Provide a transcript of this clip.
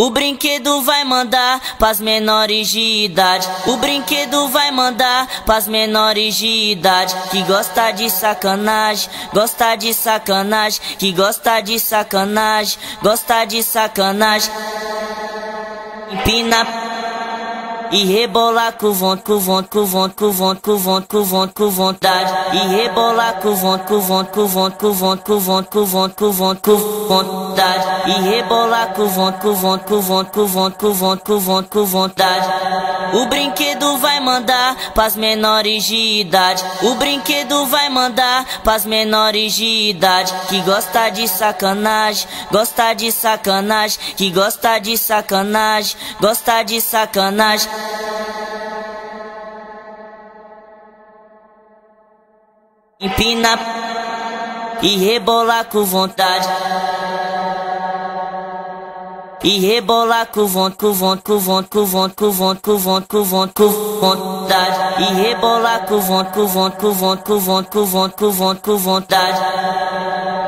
O brinquedo vai mandar pras menores de idade. O brinquedo vai mandar pras menores de idade. Que gosta de sacanagem, gosta de sacanagem. Que gosta de sacanagem, gosta de sacanagem. Empina e rebolar com vontade. E rebolar com vontade. E rebolar com vontade. O brinquedo vai mandar pras menores de idade. O brinquedo vai mandar pras menores de idade. Que gosta de sacanagem, gosta de sacanagem. Que gosta de sacanagem, gosta de sacanagem. Empina e rebolar com vontade. E rebolar com vontade. E rebolar com vontade.